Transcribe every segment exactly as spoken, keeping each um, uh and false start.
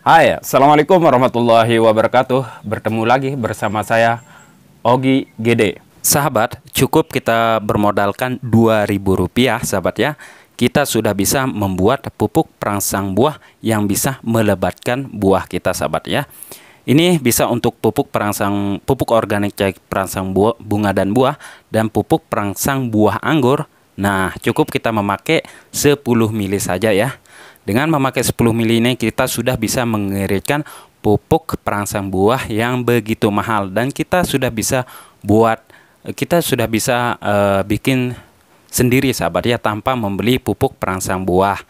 Hai, Assalamualaikum warahmatullahi wabarakatuh. Bertemu lagi bersama saya, Ogi Gede. Sahabat, cukup kita bermodalkan dua ribu rupiah, sahabat ya. Kita sudah bisa membuat pupuk perangsang buah yang bisa melebatkan buah kita, sahabat ya. Ini bisa untuk pupuk perangsang, pupuk organik cair perangsang buah, bunga dan buah, dan pupuk perangsang buah anggur. Nah, cukup kita memakai sepuluh mili saja ya. Dengan memakai sepuluh mili ini kita sudah bisa mengerirkan pupuk perangsang buah yang begitu mahal, dan kita sudah bisa buat kita sudah bisa uh, bikin sendiri, sahabat ya, tanpa membeli pupuk perangsang buah.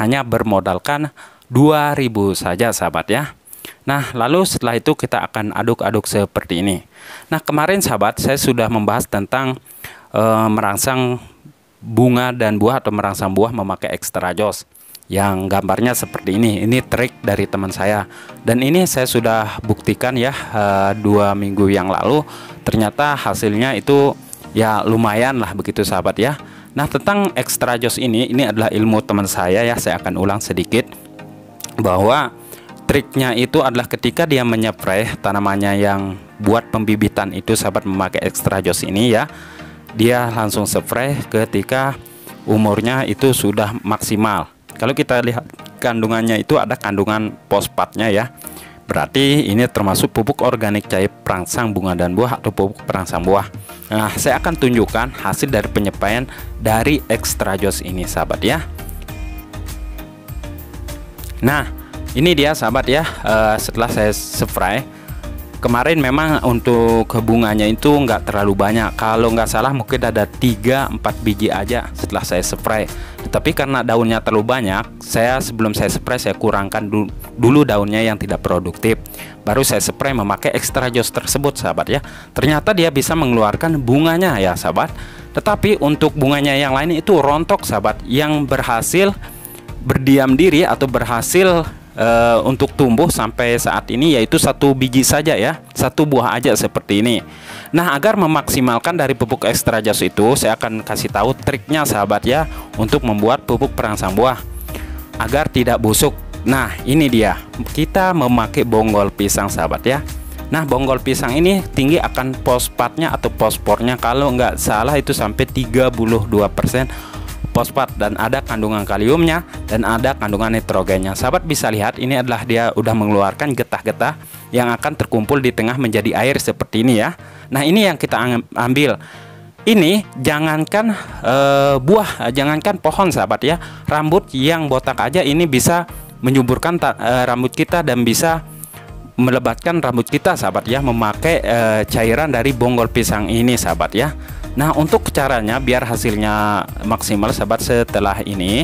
Hanya bermodalkan dua ribu saja, sahabat ya. Nah, lalu setelah itu kita akan aduk-aduk seperti ini. Nah, kemarin sahabat saya sudah membahas tentang uh, merangsang bunga dan buah atau merangsang buah memakai Extra Joss yang gambarnya seperti ini. Ini trik dari teman saya, dan ini saya sudah buktikan ya e, dua minggu yang lalu. Ternyata hasilnya itu ya lumayan lah, begitu sahabat ya. Nah, tentang Extra Joss ini ini adalah ilmu teman saya ya. Saya akan ulang sedikit bahwa triknya itu adalah ketika dia menyepray tanamannya yang buat pembibitan itu, sahabat, memakai Extra Joss ini ya. Dia langsung spray ketika umurnya itu sudah maksimal. Kalau kita lihat kandungannya itu ada kandungan fosfatnya ya. Berarti ini termasuk pupuk organik cair perangsang bunga dan buah atau pupuk perangsang buah. Nah, saya akan tunjukkan hasil dari penyemprotan dari Extra Joss ini, sahabat ya. Nah, ini dia sahabat ya. Uh, setelah saya spray kemarin, memang untuk bunganya itu nggak terlalu banyak. Kalau nggak salah mungkin ada tiga empat biji aja setelah saya spray. Tetapi karena daunnya terlalu banyak, saya sebelum saya spray saya kurangkan du dulu daunnya yang tidak produktif. Baru saya spray memakai Extra Joss tersebut, sahabat ya. Ternyata dia bisa mengeluarkan bunganya ya, sahabat. Tetapi untuk bunganya yang lain itu rontok, sahabat. Yang berhasil berdiam diri atau berhasil Uh, untuk tumbuh sampai saat ini yaitu satu biji saja ya, satu buah aja seperti ini. Nah, agar memaksimalkan dari pupuk Extra Joss itu, saya akan kasih tahu triknya, sahabat ya, untuk membuat pupuk perangsang buah agar tidak busuk. Nah, ini dia, kita memakai bonggol pisang, sahabat ya. Nah, bonggol pisang ini tinggi akan fosfatnya atau fosfornya, kalau nggak salah itu sampai tiga puluh dua persen fosfat, dan ada kandungan kaliumnya dan ada kandungan nitrogennya. Sahabat bisa lihat ini adalah dia udah mengeluarkan getah-getah yang akan terkumpul di tengah menjadi air seperti ini ya. Nah, ini yang kita ambil. Ini jangankan e, buah, jangankan pohon sahabat ya, rambut yang botak aja ini bisa menyuburkan ta, e, rambut kita dan bisa melebatkan rambut kita, sahabat ya, memakai e, cairan dari bonggol pisang ini, sahabat ya. Nah, untuk caranya biar hasilnya maksimal, sahabat, setelah ini.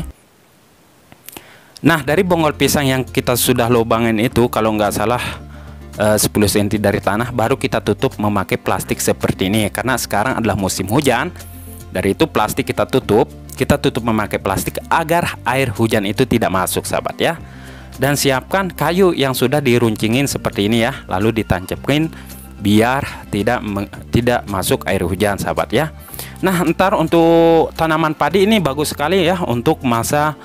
Nah, dari bonggol pisang yang kita sudah lubangin itu, kalau nggak salah sepuluh sentimeter dari tanah, baru kita tutup memakai plastik seperti ini. Karena sekarang adalah musim hujan, dari itu plastik kita tutup, kita tutup memakai plastik agar air hujan itu tidak masuk, sahabat ya. Dan siapkan kayu yang sudah diruncingin seperti ini ya, lalu ditancapin biar tidak meng, tidak masuk air hujan, sahabat ya. Nah, entar untuk tanaman padi ini bagus sekali ya untuk masa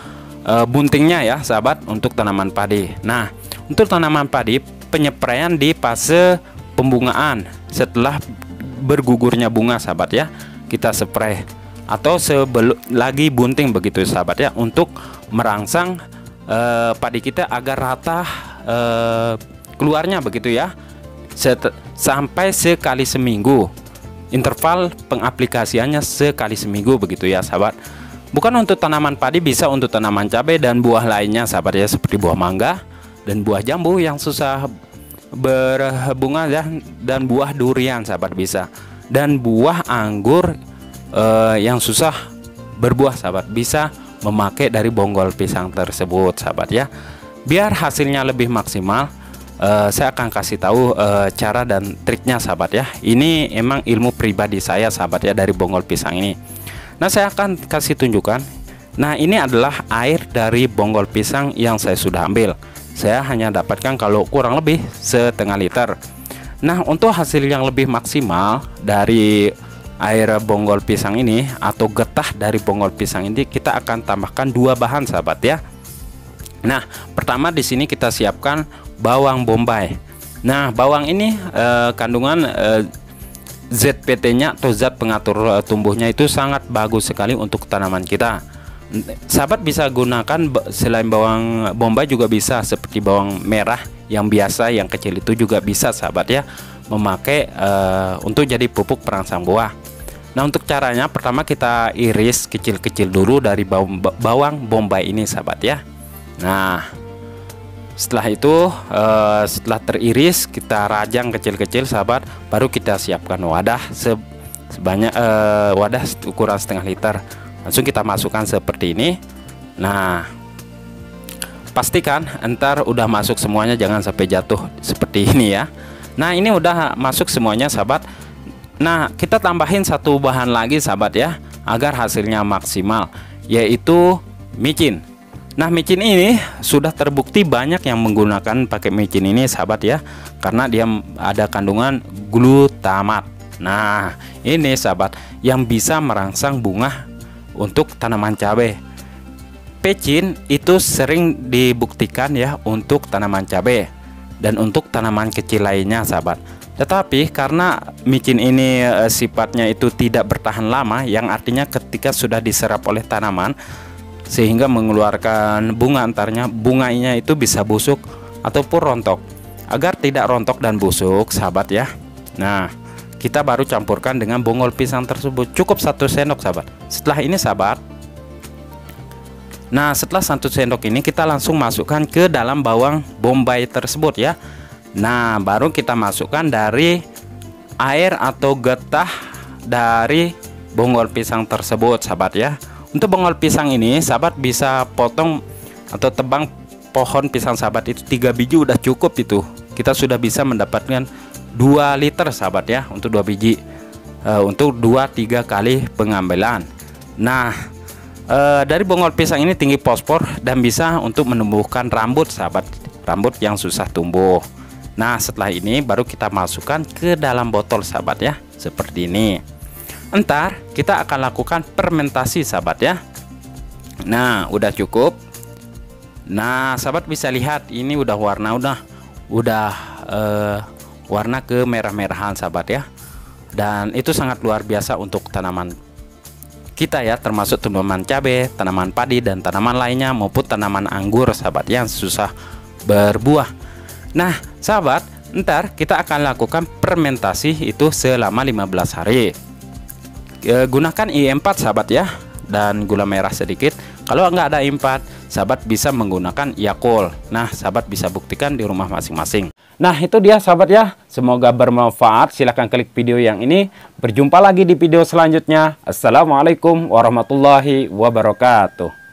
e, buntingnya ya, sahabat, untuk tanaman padi. Nah, untuk tanaman padi penyepraian di fase pembungaan setelah bergugurnya bunga, sahabat ya, kita spray, atau sebelum lagi bunting, begitu sahabat ya, untuk merangsang e, padi kita agar rata e, keluarnya, begitu ya. Set, sampai sekali seminggu, interval pengaplikasiannya sekali seminggu, begitu ya sahabat. Bukan untuk tanaman padi, bisa untuk tanaman cabai dan buah lainnya, sahabat ya, seperti buah mangga dan buah jambu yang susah berbunga ya, dan buah durian, sahabat, bisa, dan buah anggur eh, yang susah berbuah, sahabat, bisa memakai dari bonggol pisang tersebut, sahabat ya. Biar hasilnya lebih maksimal, Uh, saya akan kasih tahu uh, cara dan triknya, sahabat ya. Ini emang ilmu pribadi saya, sahabat ya, dari bonggol pisang ini. Nah, saya akan kasih tunjukkan. Nah, ini adalah air dari bonggol pisang yang saya sudah ambil. Saya hanya dapatkan kalau kurang lebih setengah liter. Nah, untuk hasil yang lebih maksimal dari air bonggol pisang ini atau getah dari bonggol pisang ini, kita akan tambahkan dua bahan, sahabat ya. Nah, pertama di sini kita siapkan bawang bombay. Nah, bawang ini eh, kandungan eh, Z P T-nya atau zat pengatur eh, tumbuhnya itu sangat bagus sekali untuk tanaman kita. Sahabat bisa gunakan selain bawang bombay juga bisa seperti bawang merah yang biasa, yang kecil itu juga bisa sahabat ya memakai eh, untuk jadi pupuk perangsang buah. Nah, untuk caranya pertama kita iris kecil-kecil dulu dari bawang, bawang bombay ini sahabat ya. Nah, setelah itu eh, setelah teriris kita rajang kecil-kecil sahabat, baru kita siapkan wadah se sebanyak eh, wadah ukuran setengah liter. Langsung kita masukkan seperti ini. Nah, pastikan entar udah masuk semuanya, jangan sampai jatuh seperti ini ya. Nah, ini udah masuk semuanya sahabat. Nah, kita tambahin satu bahan lagi sahabat ya agar hasilnya maksimal, yaitu micin. Nah, micin ini sudah terbukti banyak yang menggunakan pakai micin ini sahabat ya, karena dia ada kandungan glutamat. Nah, ini sahabat yang bisa merangsang bunga untuk tanaman cabai. Pecin itu sering dibuktikan ya untuk tanaman cabai dan untuk tanaman kecil lainnya sahabat. Tetapi karena micin ini e, sifatnya itu tidak bertahan lama, yang artinya ketika sudah diserap oleh tanaman sehingga mengeluarkan bunga antaranya, bunganya itu bisa busuk ataupun rontok. Agar tidak rontok dan busuk sahabat ya, nah kita baru campurkan dengan bonggol pisang tersebut, cukup satu sendok sahabat. Setelah ini sahabat, nah setelah satu sendok ini kita langsung masukkan ke dalam bawang bombay tersebut ya. Nah, baru kita masukkan dari air atau getah dari bonggol pisang tersebut sahabat ya. Untuk bonggol pisang ini sahabat bisa potong atau tebang pohon pisang sahabat itu tiga biji udah cukup itu. Kita sudah bisa mendapatkan dua liter sahabat ya untuk dua biji e, untuk dua tiga kali pengambilan. Nah, e, dari bonggol pisang ini tinggi fosfor dan bisa untuk menumbuhkan rambut sahabat, rambut yang susah tumbuh. Nah, setelah ini baru kita masukkan ke dalam botol sahabat ya, seperti ini. Entar kita akan lakukan fermentasi sahabat ya. Nah, udah cukup. Nah, sahabat bisa lihat ini udah warna udah udah eh, warna kemerah-merahan sahabat ya. Dan itu sangat luar biasa untuk tanaman kita ya, termasuk tanaman cabai, tanaman padi dan tanaman lainnya maupun tanaman anggur sahabat yang susah berbuah. Nah, sahabat, entar kita akan lakukan fermentasi itu selama lima belas hari. Gunakan E M empat sahabat ya, dan gula merah sedikit. Kalau nggak ada E M empat sahabat bisa menggunakan Yakult. Nah, sahabat bisa buktikan di rumah masing-masing. Nah, itu dia sahabat ya, semoga bermanfaat. Silahkan klik video yang ini. Berjumpa lagi di video selanjutnya. Assalamualaikum warahmatullahi wabarakatuh.